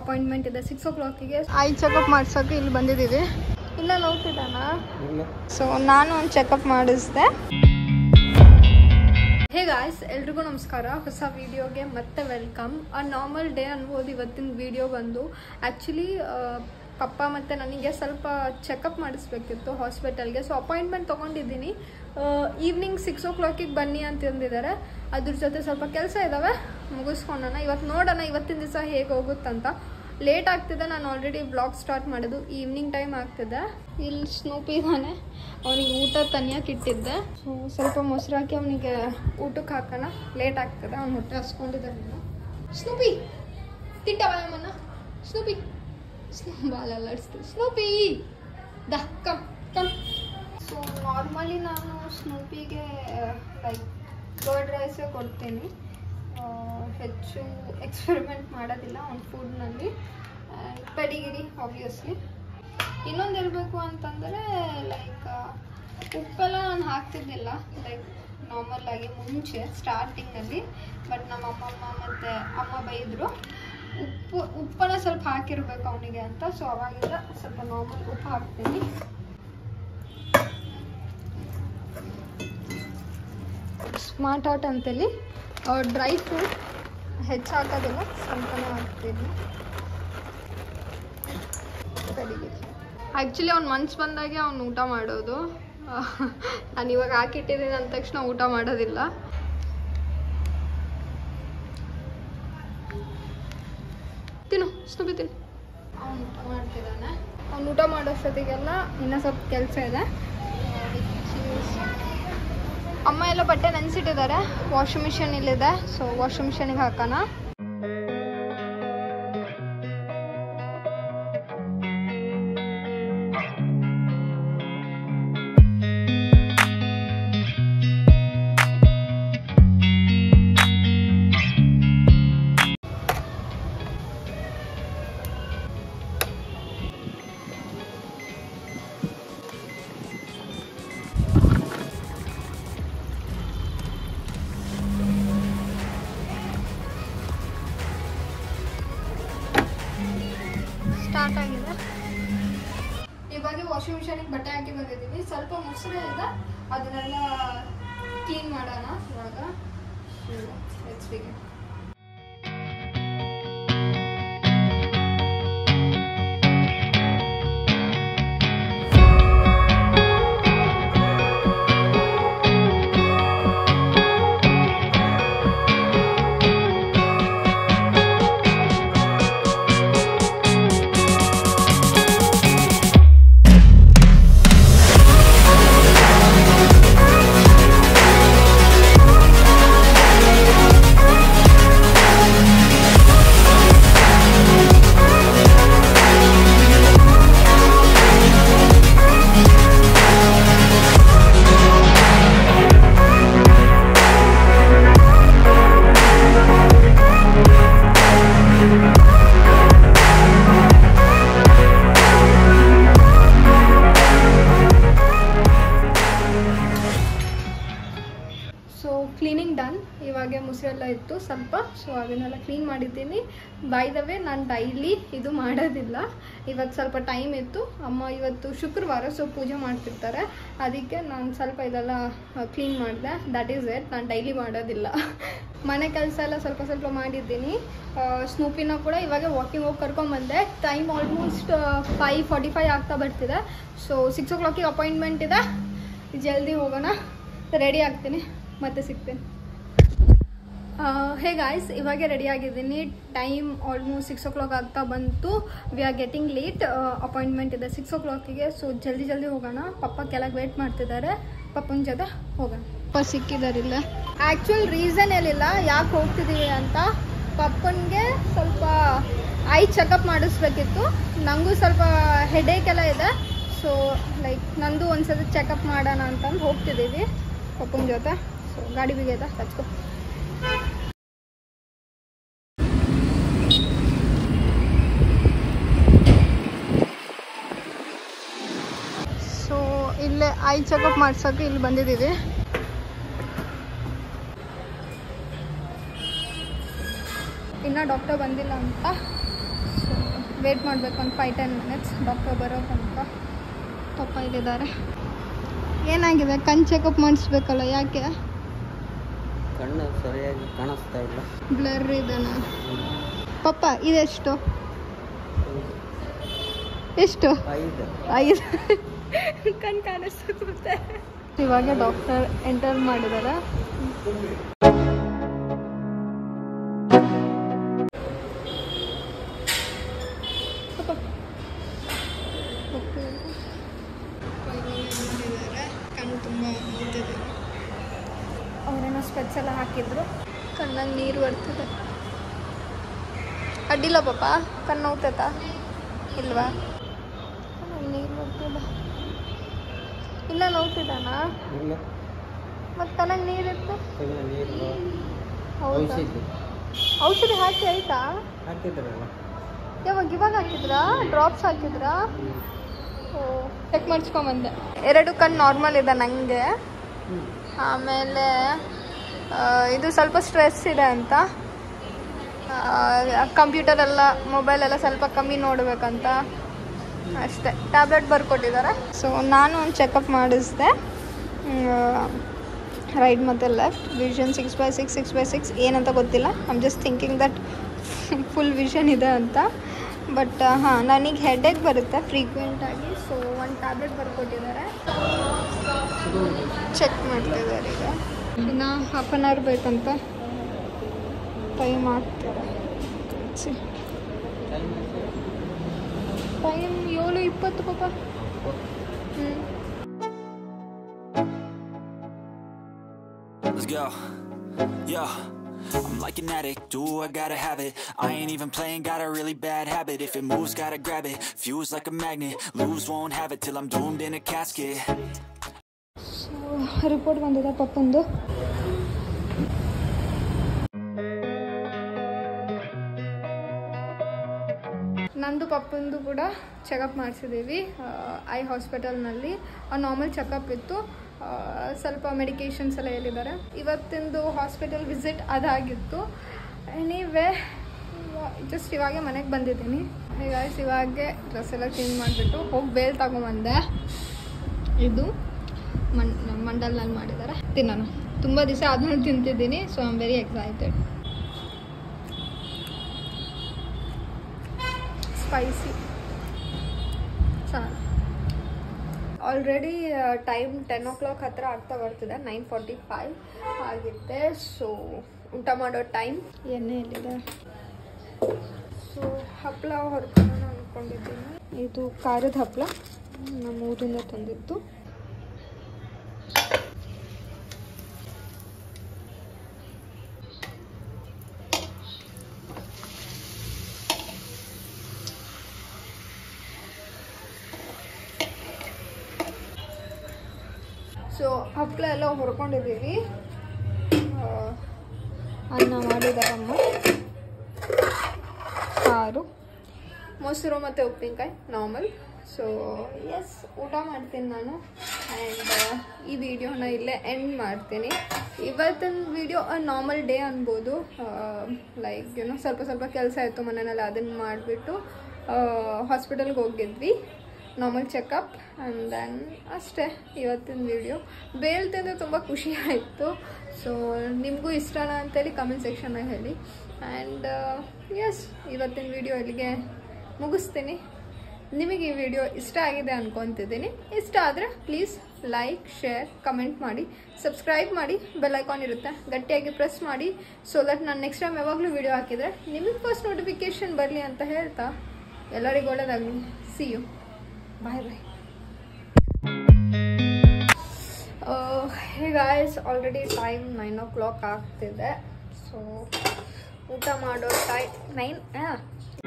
Appointment ಇದೆ 6 o'clock ಗೆ I checkup ಮಾಡ್ಸೋಕೆ ಇಲ್ಲಿ ಬಂದಿದ್ದೀವಿ. ಇಲ್ಲ ನೋಡ್ತಿದ್ದಾನ. ಸೊ ನಾನು ಒಂದು ಚೆಕಪ್ ಮಾಡಿಸಿದೆ. ಹೇ ಗಾಯ್ಸ್, ಎಲ್ರಿಗೂ ನಮಸ್ಕಾರ. ಹೊಸ ವೀಡಿಯೋಗೆ ಮತ್ತೆ ವೆಲ್ಕಮ್. ಆ ನಾರ್ಮಲ್ ಡೇ ಅನ್ಬೋದು ಇವತ್ತಿನ ವೀಡಿಯೋ ಬಂದು. ಆ್ಯಕ್ಚುಲಿ ಪಪ್ಪ ಮತ್ತು ನನಗೆ ಸ್ವಲ್ಪ ಚೆಕಪ್ ಮಾಡಿಸ್ಬೇಕಿತ್ತು ಹಾಸ್ಪಿಟಲ್ಗೆ. ಸೊ ಅಪಾಯಿಂಟ್ಮೆಂಟ್ ತೊಗೊಂಡಿದ್ದೀನಿ. ಈವ್ನಿಂಗ್ 6 o'clock ಗೆ ಬನ್ನಿ ಅಂತಂದಿದ್ದಾರೆ. ಅದ್ರ ಜೊತೆ ಸ್ವಲ್ಪ ಕೆಲಸ ಇದ್ದಾವೆ, ಮುಗಿಸ್ಕೊಂಡೋಣ. ಇವತ್ತು ನೋಡೋಣ ಇವತ್ತಿನ ದಿವಸ ಹೇಗೆ ಹೋಗುತ್ತಂತ. ಲೇಟ್ ಆಗ್ತಿದೆ, ನಾನು ಆಲ್ರೆಡಿ ಬ್ಲಾಗ್ ಸ್ಟಾರ್ಟ್ ಮಾಡೋದು ಈವ್ನಿಂಗ್ ಟೈಮ್ ಆಗ್ತಿದೆ. ಇಲ್ಲಿ ಸ್ನೂಪಿ ಇದ್ದಾನೆ, ಅವನಿಗೆ ಊಟ ತನಿಯಕ್ಕೆ ಇಟ್ಟಿದ್ದೆ. ಸೊ ಸ್ವಲ್ಪ ಮೊಸರು ಹಾಕಿ ಅವನಿಗೆ ಊಟಕ್ಕೆ ಹಾಕೋಣ, ಲೇಟ್ ಆಗ್ತದೆ. ಅವ್ನು ಹೊಟ್ಟೆ ಹಸ್ಕೊಂಡಿದ್ದಾನೆ. ಸ್ನೂಪಿ ತಿಂಟವನ, ಸ್ನೂಪಿ ಬಾಲಡ್ಸ್ತೀವಿ, ಸ್ನೂಪಿ ದ ಕಮ್ ಕಮ್. ಸೊ ನಾರ್ಮಲಿ ನಾನು ಸ್ನೂಪಿಗೆ ಲೈಕ್ ಕರ್ಡ್ ರೈಸೇ ಕೊಡ್ತೀನಿ, ಹೆಚ್ಚು ಎಕ್ಸ್ಪೆರಿಮೆಂಟ್ ಮಾಡೋದಿಲ್ಲ ಅವ್ನ ಫುಡ್ನಲ್ಲಿ. And ಪೆಡಿಗಿರಿ obviously. ಇನ್ನೊಂದು ಇರಬೇಕು ಅಂತಂದರೆ ಲೈಕ್ ಉಪ್ಪೆಲ್ಲ ನಾನು ಹಾಕ್ತಿದ್ದಿಲ್ಲ, ಲೈಕ್ ನಾರ್ಮಲ್ಲಾಗಿ ಮುಂಚೆ ಸ್ಟಾರ್ಟಿಂಗಲ್ಲಿ. ಬಟ್ ನಮ್ಮ ಅಮ್ಮಮ್ಮ ಮತ್ತು ಅಮ್ಮ ಬೈದರು ಉಪ್ಪನ್ನ ಸ್ವಲ್ಪ ಹಾಕಿರ್ಬೇಕು ಅವನಿಗೆ ಅಂತ. ಸೊ ಅವಾಗಿಂದ ಸ್ವಲ್ಪ ನಾರ್ಮಲ್ ಉಪ್ಪು ಹಾಕ್ತೀನಿ. ಸ್ಮಾರ್ಟ್ ಆರ್ಟ್ ಅಂತೇಳಿ ಡ್ರೈ ಫ್ರೂಟ್ ಹೆಚ್ಚು ಹಾಕೋದಿಲ್ಲ, ಸ್ವಲ್ಪನೇ ಹಾಕ್ತೀನಿ. ಆ್ಯಕ್ಚುಲಿ ಅವ್ನು ಮನ್ಸು ಬಂದಾಗೆ ಅವ್ನು ಊಟ ಮಾಡೋದು. ನಾನು ಇವಾಗ ಹಾಕಿಟ್ಟಿದ್ದೀನಿ ಅಂದ ತಕ್ಷಣ ಊಟ ಮಾಡೋದಿಲ್ಲ. ತಿನ್ನು ಸ್ನೂಪಿ ತಿನ್ನು. ಅವ್ನು ಊಟ ಮಾಡ್ತಿದ್ದಾನೆ. ಅವ್ನು ಊಟ ಮಾಡೋಷ್ಟೊತ್ತಿಗೆಲ್ಲ ಇನ್ನೂ ಸ್ವಲ್ಪ ಕೆಲಸ ಇದೆ. ಅಮ್ಮ ಎಲ್ಲ ಬಟ್ಟೆ ನೆನೆಸಿಟ್ಟಿದ್ದಾರೆ, ವಾಷಿಂಗ್ ಮಿಷಿನ್ ಇಲ್ಲಿದೆ. ಸೊ ವಾಷಿಂಗ್ ಮಿಷಿನಿಗೆ ಹಾಕೋಣ. ಸ್ಟಾರ್ಟ್ ಆಗಿದೆ ಇವಾಗ. ವಾಷಿಂಗ್ ಮಿಷನಿಗೆ ಬಟ್ಟೆ ಹಾಕಿ ಬಂದಿದ್ದೀವಿ. ಸ್ವಲ್ಪ ಮೊಸರೇ ಇದೆ, ಅದನ್ನೆಲ್ಲ ಕ್ಲೀನ್ ಮಾಡೋಣ ಇವಾಗ. Cleaning done. ಇವಾಗೆ ಮುಸಿರೆಲ್ಲ ಇತ್ತು ಸ್ವಲ್ಪ, ಸೊ ಅದನ್ನೆಲ್ಲ ಕ್ಲೀನ್ ಮಾಡಿದ್ದೀನಿ. ಬೈ ದ ವೇ ನಾನು ಡೈಲಿ ಇದು ಮಾಡೋದಿಲ್ಲ, ಇವತ್ತು ಸ್ವಲ್ಪ ಟೈಮ್ ಇತ್ತು. ಅಮ್ಮ ಇವತ್ತು ಶುಕ್ರವಾರ, ಸೊ ಪೂಜೆ ಮಾಡ್ತಿರ್ತಾರೆ, ಅದಕ್ಕೆ ನಾನು ಸ್ವಲ್ಪ ಇದೆಲ್ಲ ಕ್ಲೀನ್ ಮಾಡಿದೆ. That is it. ನಾನು ಡೈಲಿ ಮಾಡೋದಿಲ್ಲ. ಮನೆ ಕೆಲಸ ಎಲ್ಲ ಸ್ವಲ್ಪ ಸ್ವಲ್ಪ ಮಾಡಿದ್ದೀನಿ. ಸ್ನೂಪಿನ ಕೂಡ ಇವಾಗ ವಾಕಿಂಗ್ ಹೋಗಿ ಕರ್ಕೊಂಡ್ಬಂದೆ. ಟೈಮ್ ಆಲ್ಮೋಸ್ಟ್ 5:45 ಆಗ್ತಾ ಬರ್ತಿದೆ. ಸೊ 6 o'clock ಗೆ ಅಪಾಯಿಂಟ್ಮೆಂಟ್ ಇದೆ, ಜಲ್ದಿ ಹೋಗೋಣ. ರೆಡಿ ಆಗ್ತೀನಿ, ಮತ್ತೆ ಸಿಗ್ತೇನೆ. ಹೇ ಗಾಯ್ಸ್, ಇವಾಗೆ ರೆಡಿಯಾಗಿದ್ದೀನಿ. ಟೈಮ್ ಆಲ್ಮೋಸ್ಟ್ 6 o'clock ಆಗ್ತಾ ಬಂತು. We are getting late. Appointment ಇದೆ 6 o'clock ಗೆ. ಸೊ ಜಲ್ದಿ ಜಲ್ದಿ ಹೋಗೋಣ. ಪಪ್ಪ ಕೆಳಗೆ ವೇಟ್ ಮಾಡ್ತಿದ್ದಾರೆ, ಪಪ್ಪನ ಜೊತೆ ಹೋಗೋಣ. ಪಪ್ಪ ಸಿಕ್ಕಿದಾರಿಲ್ಲ. ಆ್ಯಕ್ಚುಲ್ ರೀಸನ್ ಏನಿಲ್ಲ ಯಾಕೆ ಹೋಗ್ತಿದ್ದೀವಿ ಅಂತ. ಪಪ್ಪನಿಗೆ ಸ್ವಲ್ಪ ಐ ಚೆಕಪ್ ಮಾಡಿಸ್ಬೇಕಿತ್ತು. ನನಗೂ ಸ್ವಲ್ಪ ಹೆಡೇಕ್ ಎಲ್ಲ ಇದೆ. ಸೊ ಲೈಕ್ ನಂದು ಒಂದು ಸಲ ಚೆಕಪ್ ಮಾಡೋಣ ಅಂತಂದು ಹೋಗ್ತಿದ್ದೀವಿ ಪಪ್ಪನ ಜೊತೆ. ಸೊ ಗಾಡಿ ಬಿಗಿದ ಹಚ್ಕೊ. ಸೊ ಇಲ್ಲೇ ಐ ಚೆಕಪ್ ಮಾಡ್ಸೋಕೆ ಇಲ್ಲಿ ಬಂದಿದ್ದೀವಿ. ಇನ್ನೂ ಡಾಕ್ಟರ್ ಬಂದಿಲ್ಲ ಅಂತ. ಸೊ ವೇಟ್ ಮಾಡಬೇಕು ಒಂದು 5-10 minutes. ಡಾಕ್ಟರ್ ಬರೋ ತನಕ ತೊಪ್ಪಿದ್ದಾರೆ. ಏನಾಗಿದೆ? ಕಣ್ಣು ಚೆಕಪ್ ಮಾಡಿಸ್ಬೇಕಲ್ಲ, ಯಾಕೆ ಕಣ್ಣು ಸರಿಯಾಗಿ ಕಾಣಿಸ್ತಾ ಇಲ್ಲ, ಬ್ಲರ್ ಇದೆ ಪಪ್ಪ. ಇದೆಷ್ಟು? ಎಷ್ಟು? 5. ಕಣ್ಣು ಕಾಣಿಸುತ್ತೆ. ಇವಾಗ ಡಾಕ್ಟರ್ ಎಂಟರ್ ಮಾಡಿದಾರ. ಕಣ್ಣು ತುಂಬ ಬರ್ತದೆ, ಅವರೇನೋ ಸ್ಪೆಕ್ಸ್ ಎಲ್ಲ ಹಾಕಿದ್ರು. ಕಣ್ಣಲ್ಲಿ ನೀರು ಬರ್ತದೆ. ಅಡ್ಡಿಲ್ಲ ಪಾಪ, ಕಣ್ಣು ಹೋಗ್ತೈತ ಇಲ್ವಾ? ನೀರು ಬರ್ತದ. ಇಲ್ಲ ನೋಡ್ತಿದ್ದಾನ ಮತ್ತೆ ಕಣ್ಣಲ್ಲಿ ನೀರಿತ್ತು. ಔಷಧಿ ಹಾಕಿ ಆಯ್ತಾ? ಯಾವಾಗ ಇವಾಗ ಹಾಕಿದ್ರಾ? ಡ್ರಾಪ್ಸ್ ಹಾಕಿದ್ರಾ? ಚೆಕ್ ಮಾಡಿಸ್ಕೊಂಬಂದೆ. ಎರಡು ಕಣ್ಣು ನಾರ್ಮಲ್ ಇದೆ ನನಗೆ. ಆಮೇಲೆ ಇದು ಸ್ವಲ್ಪ ಸ್ಟ್ರೆಸ್ ಇದೆ ಅಂತ, ಕಂಪ್ಯೂಟರೆಲ್ಲ ಮೊಬೈಲೆಲ್ಲ ಸ್ವಲ್ಪ ಕಮ್ಮಿ ನೋಡಬೇಕಂತ ಅಷ್ಟೇ. ಟ್ಯಾಬ್ಲೆಟ್ ಬರ್ಕೊಟ್ಟಿದ್ದಾರೆ. ಸೊ ನಾನು ಒಂದು ಚೆಕಪ್ ಮಾಡಿಸಿದೆ. ರೈಟ್ ಮತ್ತು ಲೆಫ್ಟ್ ವಿಷನ್ 6/6 ಏನಂತ ಗೊತ್ತಿಲ್ಲ. I am just thinking that full vision ಇದೆ ಅಂತ. ಬಟ್ ಹಾಂ, ನನಗೆ ಹೆಡ್ಏಕ್ ಬರುತ್ತೆ ಫ್ರೀಕ್ವೆಂಟಾಗಿ. ಸೊ ಒಂದು ಟ್ಯಾಬ್ಲೆಟ್ ಬರ್ಕೊಟ್ಟಿದ್ದಾರೆ. ಚೆಕ್ ಮಾಡ್ತಿದ್ದಾರೆ ಈಗ. ಇನ್ನು 1/2 hour ಬೇಕಂತ ಟೈಮ್ ಆಗ್ತದೆ. ಟೈಮ್ 7:20 ಪಾಪ. I'm like an addict, do I gotta have it. I ain't even playing, got a really bad habit. If it moves, gotta grab it, fuse like a magnet. Lose, won't have it till I'm doomed in a casket. So, report vandida pappandu. ನಂದು ಪಪ್ಪಂದು ಕೂಡ checkup ಮಾಡಿಸಿದ್ದೀವಿ eye ಹಾಸ್ಪಿಟಲ್ನಲ್ಲಿ. Normal checkup ಇತ್ತು. ಸ್ವಲ್ಪ medications ಎಲ್ಲ ಹೇಳಿದ್ದಾರೆ. ಇವತ್ತಿಂದು ಹಾಸ್ಪಿಟಲ್ ವಿಸಿಟ್ ಅದಾಗಿತ್ತು. ಎನಿವೇ ಜಸ್ಟ್ ಇವಾಗೆ ಮನೆಗೆ ಬಂದಿದ್ದೀನಿ. ಹೀಗಾಗಿ ಇವಾಗೆ ಡ್ರೆಸ್ ಎಲ್ಲ ಚೇಂಜ್ ಮಾಡಿಬಿಟ್ಟು ಹೋಗಿ ಬೇಲ್ ತಗೊಂಬಂದೆ. ಇದು ಮಂಡಲ್ನಲ್ಲಿ ಮಾಡಿದ್ದಾರೆ. ತಿನ್ನೋಣ, ತುಂಬ ದಿವಸ ಆದ್ಮೇಲೆ ತಿಂತಿದ್ದೀನಿ. So I am very excited. Spicy ಸಾರು. ಆಲ್ರೆಡಿ ಟೈಮ್ 10 o'clock ಹತ್ತಿರ ಆಗ್ತಾ ಬರ್ತಿದೆ. 9:45 ಆಗಿದೆ. ಸೊ ಊಟ ಮಾಡೋ ಟೈಮ್. ಎಣ್ಣೆ ಇಲ್ಲಿದೆ. ಸೊ ಹಪ್ಪಳ ಹೊರ್ಕೊಂಡು ಅಂದ್ಕೊಂಡಿದ್ದೀನಿ. ಇದು ಖಾರದ ಹಪ್ಪಳ ನಮ್ಮ ಊರಿಂದ ತಂದಿತ್ತು. ಸೊ ಹಪ್ಪಳ ಎಲ್ಲ ಹೊರ್ಕೊಂಡಿದ್ದೀವಿ. ಅನ್ನ ಮಾಡಿದಾರಮ್ಮ, ಸಾರು, ಮೊಸರು ಮತ್ತು ಉಪ್ಪಿನಕಾಯಿ ನಾರ್ಮಲ್. ಸೊ ಎಸ್, ಊಟ ಮಾಡ್ತೀನಿ ನಾನು. ಆ್ಯಂಡ್ ಈ ವಿಡಿಯೋನ ಇಲ್ಲೇ ಎಂಡ್ ಮಾಡ್ತೀನಿ. ಇವತ್ತಿನ ವಿಡಿಯೋ ನಾರ್ಮಲ್ ಡೇ ಅನ್ಬೋದು. ಲೈಕ್ ಏನೋ ಸ್ವಲ್ಪ ಕೆಲಸ ಇತ್ತು ಮನೆಯಲ್ಲಿ, ಅದನ್ನು ಮಾಡಿಬಿಟ್ಟು ಹಾಸ್ಪಿಟಲ್ಗೆ ಹೋಗಿದ್ವಿ. ನಾರ್ಮಲ್ ಚೆಕಪ್ ಆ್ಯಂಡ್ ದೆನ್ ಅಷ್ಟೇ ಇವತ್ತಿನ ವಿಡಿಯೋ. ಬೇಲ್ ತಿಂದು ತುಂಬ ಖುಷಿ ಆಯಿತು. ಸೊ ನಿಮಗೂ ಇಷ್ಟನಾ ಅಂತೇಳಿ ಕಮೆಂಟ್ ಸೆಕ್ಷನಲ್ಲಿ ಹೇಳಿ. ಆ್ಯಂಡ್ ಎಸ್, ಇವತ್ತಿನ ವಿಡಿಯೋ ಇಲ್ಲಿಗೆ ಮುಗಿಸ್ತೀನಿ. ನಿಮಗೆ ಈ ವಿಡಿಯೋ ಇಷ್ಟ ಆಗಿದೆ ಅಂದ್ಕೊತಿದ್ದೀನಿ. ಇಷ್ಟ ಆದರೆ ಪ್ಲೀಸ್ ಲೈಕ್, ಶೇರ್, ಕಮೆಂಟ್ ಮಾಡಿ, ಸಬ್ಸ್ಕ್ರೈಬ್ ಮಾಡಿ. ಬೆಲ್ ಐಕಾನ್ ಇರುತ್ತೆ, ಗಟ್ಟಿಯಾಗಿ ಪ್ರೆಸ್ ಮಾಡಿ. ಸೊ ದಟ್ ನಾನು ನೆಕ್ಸ್ಟ್ ಟೈಮ್ ಯಾವಾಗಲೂ ವಿಡಿಯೋ ಹಾಕಿದರೆ ನಿಮಗೆ ಫಸ್ಟ್ ನೋಟಿಫಿಕೇಷನ್ ಬರಲಿ ಅಂತ ಹೇಳ್ತಾ ಎಲ್ಲರಿಗೂ ಒಳ್ಳೆಯದಾಗಲಿ. See you. Bye bye. Hey guys, already time 9 o'clock ಆಗ್ತಿದೆ. So ಊಟ ಮಾಡೋ ಟೈಮ್ 9.